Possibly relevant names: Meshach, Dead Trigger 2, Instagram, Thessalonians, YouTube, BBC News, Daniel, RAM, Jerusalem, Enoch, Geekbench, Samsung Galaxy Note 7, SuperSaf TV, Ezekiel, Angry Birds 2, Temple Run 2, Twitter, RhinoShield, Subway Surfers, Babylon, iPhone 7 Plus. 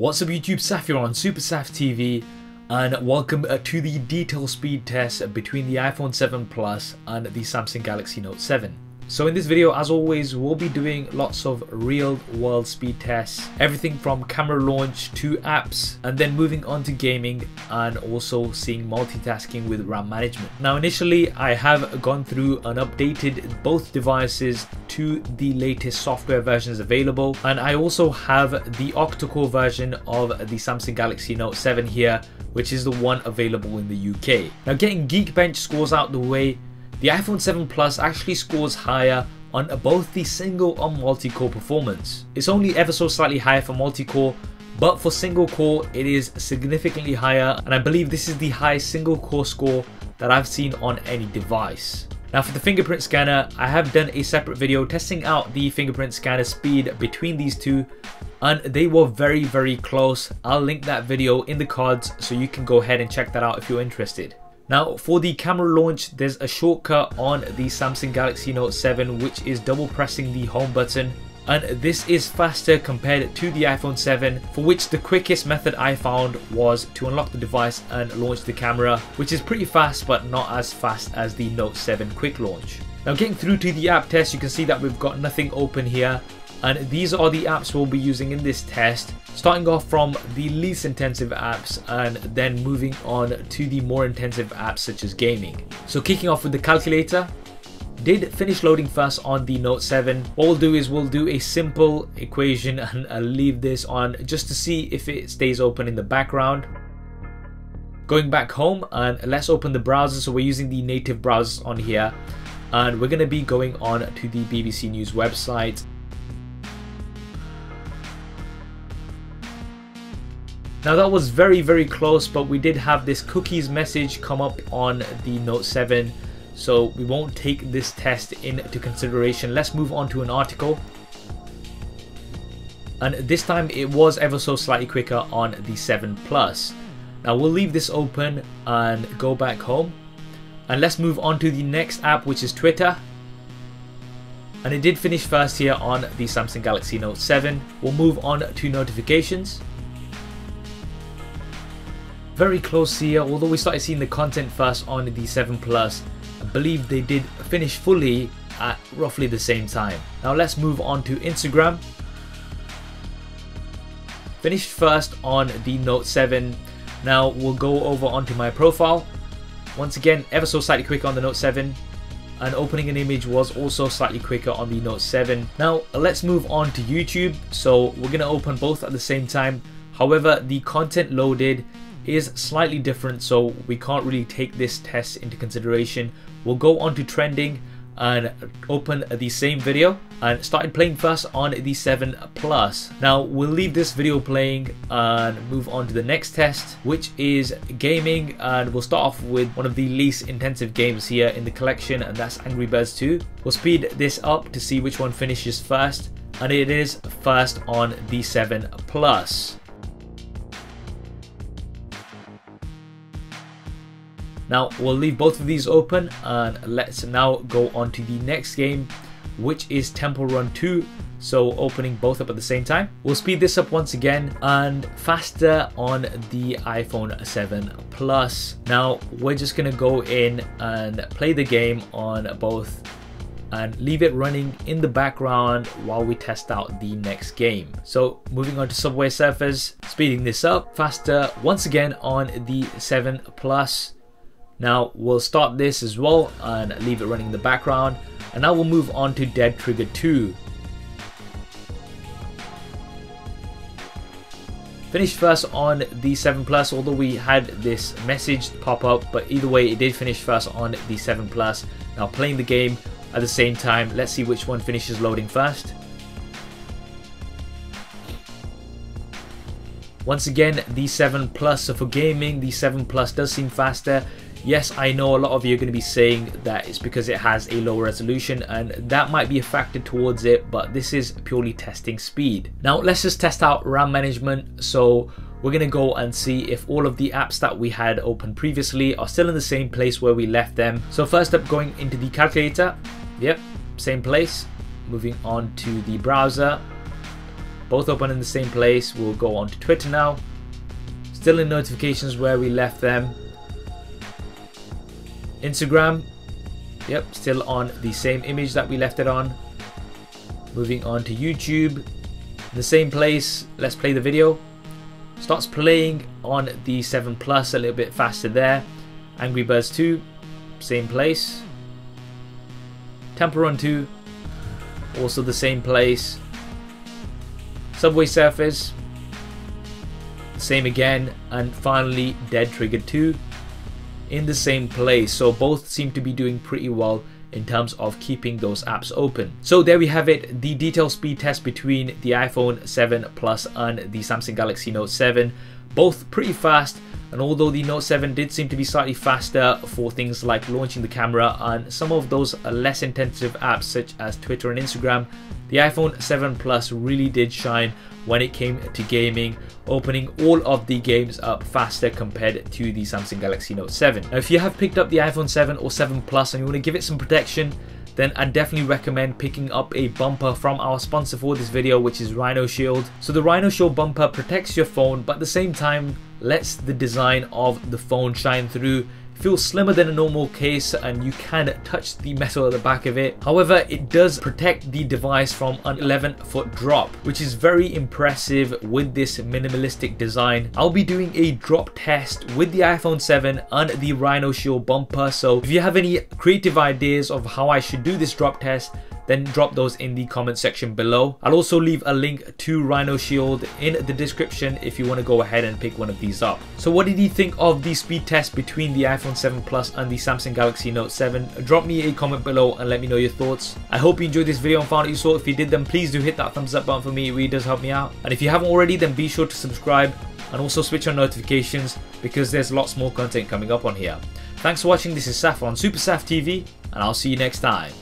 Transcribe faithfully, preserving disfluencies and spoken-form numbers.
What's up YouTube, Saf here on SuperSaf T V, and welcome to the detail speed test between the iPhone seven Plus and the Samsung Galaxy Note seven. So in this video, as always, we'll be doing lots of real world speed tests, everything from camera launch to apps, and then moving on to gaming and also seeing multitasking with RAM management. Now initially, I have gone through and updated both devices to the latest software versions available, and I also have the octa-core version of the Samsung Galaxy Note seven here, which is the one available in the U K. Now, getting Geekbench scores out the way, the iPhone seven Plus actually scores higher on both the single and multi-core performance. It's only ever so slightly higher for multi-core, but for single core it is significantly higher, and I believe this is the highest single core score that I've seen on any device. Now for the fingerprint scanner, I have done a separate video testing out the fingerprint scanner speed between these two, and they were very very close. I'll link that video in the cards so you can go ahead and check that out if you're interested. Now for the camera launch, there's a shortcut on the Samsung Galaxy Note seven which is double pressing the home button, and this is faster compared to the iPhone seven, for which the quickest method I found was to unlock the device and launch the camera, which is pretty fast but not as fast as the Note seven quick launch. Now getting through to the app test, you can see that we've got nothing open here, and these are the apps we'll be using in this test, starting off from the least intensive apps and then moving on to the more intensive apps such as gaming. So kicking off with the calculator, did finish loading first on the Note seven. What we'll do is we'll do a simple equation, and I'll leave this on just to see if it stays open in the background. Going back home, and let's open the browser. So we're using the native browsers on here, and we're going to be going on to the B B C News website. Now that was very very close, but we did have this cookies message come up on the Note seven, so we won't take this test into consideration. Let's move on to an article, and this time it was ever so slightly quicker on the seven Plus. Now we'll leave this open and go back home, and let's move on to the next app, which is Twitter. And it did finish first here on the Samsung Galaxy Note seven. We'll move on to notifications. Very close here, although we started seeing the content first on the seven Plus. I believe they did finish fully at roughly the same time. Now let's move on to Instagram. Finished first on the Note seven. Now we'll go over onto my profile. Once again, ever so slightly quicker on the Note seven. And opening an image was also slightly quicker on the Note seven. Now let's move on to YouTube. So we're gonna open both at the same time. However, the content loaded is slightly different, so we can't really take this test into consideration. We'll go on to trending and open the same video, and started playing first on the seven Plus. Now we'll leave this video playing and move on to the next test, which is gaming, and we'll start off with one of the least intensive games here in the collection, and that's Angry Birds two. We'll speed this up to see which one finishes first, and it is first on the seven Plus. Now we'll leave both of these open, and let's now go on to the next game, which is Temple Run two. So opening both up at the same time. We'll speed this up once again, and faster on the iPhone seven Plus. Now we're just gonna go in and play the game on both and leave it running in the background while we test out the next game. So moving on to Subway Surfers, speeding this up, faster once again on the seven Plus. Now we'll start this as well and leave it running in the background, and now we'll move on to Dead Trigger two. Finished first on the seven Plus, although we had this message pop up, but either way it did finish first on the seven Plus. Now playing the game at the same time, let's see which one finishes loading first. Once again, the seven Plus, so for gaming the seven Plus does seem faster. Yes, I know a lot of you are going to be saying that it's because it has a lower resolution, and that might be a factor towards it, but this is purely testing speed. Now let's just test out RAM management. So we're going to go and see if all of the apps that we had open previously are still in the same place where we left them. So first up, going into the calculator, yep, same place. Moving on to the browser, Both open in the same place. We'll go on to Twitter now. Still in notifications where we left them. Instagram. Yep, still on the same image that we left it on. Moving on to YouTube. In the same place. Let's play the video. Starts playing on the seven Plus a little bit faster there. Angry Birds two. Same place. Temple Run two. Also the same place. Subway Surfers, same again, and finally Dead Trigger two in the same place. So both seem to be doing pretty well in terms of keeping those apps open. So there we have it, the detailed speed test between the iPhone seven Plus and the Samsung Galaxy Note seven. Both pretty fast, and although the Note seven did seem to be slightly faster for things like launching the camera and some of those less intensive apps such as Twitter and Instagram, the iPhone seven Plus really did shine when it came to gaming, opening all of the games up faster compared to the Samsung Galaxy Note seven. Now, if you have picked up the iPhone seven or seven Plus and you want to give it some protection, then I definitely recommend picking up a bumper from our sponsor for this video, which is RhinoShield. So the RhinoShield bumper protects your phone, but at the same time lets the design of the phone shine through. It feels slimmer than a normal case and you can touch the metal at the back of it. However, it does protect the device from an eleven foot drop, which is very impressive with this minimalistic design. I'll be doing a drop test with the iPhone seven and the RhinoShield bumper, so if you have any creative ideas of how I should do this drop test, then drop those in the comment section below. I'll also leave a link to RhinoShield in the description if you want to go ahead and pick one of these up. So what did you think of the speed test between the iPhone seven Plus and the Samsung Galaxy Note seven? Drop me a comment below and let me know your thoughts. I hope you enjoyed this video and found it useful. If you did, then please do hit that thumbs up button for me, it really does help me out. And if you haven't already, then be sure to subscribe and also switch on notifications because there's lots more content coming up on here. Thanks for watching, this is Saf on SuperSaf T V and I'll see you next time.